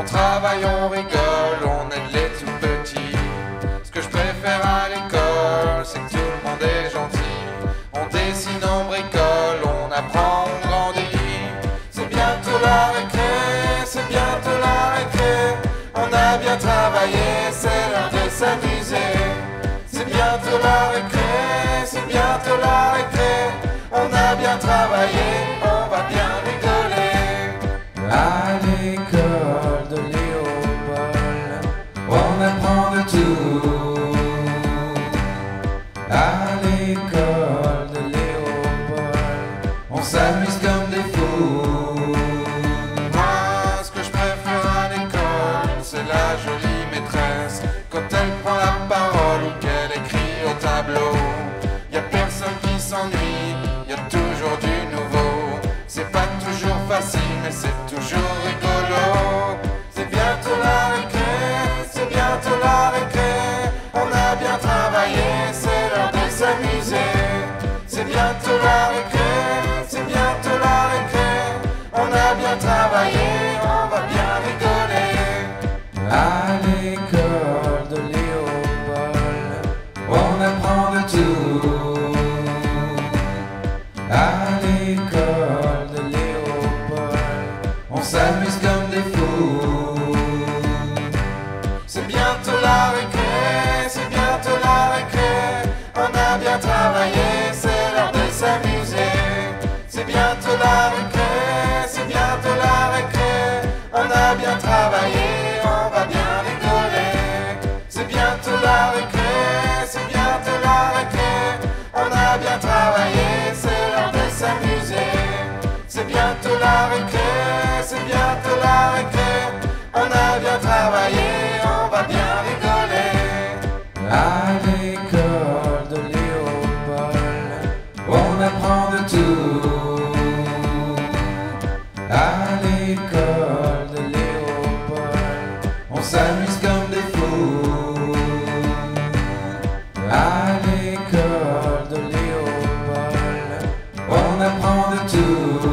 On travaille, on rigole, on aide les tout petits. Ce que je préfère à l'école, c'est que tout le monde est gentil. On dessine, on bricole, on apprend, on grandit. C'est bientôt la récré, c'est bientôt la récré. On a bien travaillé, c'est l'heure de s'amuser. C'est bientôt la récré, c'est bientôt la récré. On a bien travaillé, on va bien rigoler. À l'école de Léo-Pol, on apprend de tout. À l'école de Léo-Pol, on s'amuse comme des fous. Moi, ce que je préfère à l'école, c'est la jolie maîtresse. Quand elle prend la parole ou qu'elle écrit au tableau, y a personne qui s'ennuie, y a toujours du nouveau. C'est pas toujours facile, mais c'est toujours rigolo. C'est bientôt la récré, c'est bientôt la récré. On a bien travaillé, c'est l'heure de s'amuser. C'est bientôt la récré, c'est bientôt la récré. On a bien travaillé, on va bien rigoler. À l'école de Léo-Pol, on apprend de tout. À l'école de Léo-Pol, on s'amuse comme des fous. C'est bientôt la récré, c'est bientôt la récré. On a bien travaillé, c'est l'heure de s'amuser. C'est bientôt la récré, c'est bientôt la récré. On a bien travaillé, on va bien rigoler. C'est bientôt la récré, c'est bientôt la récré. On a bien travaillé, c'est c'est bientôt la récré, c'est bientôt la récré. On a bien travaillé, on va bien rigoler. À l'école de Léo-Pol, on apprend de tout. À l'école de Léo-Pol, on s'amuse comme des fous. À l'école de Léo-Pol, on apprend de tout.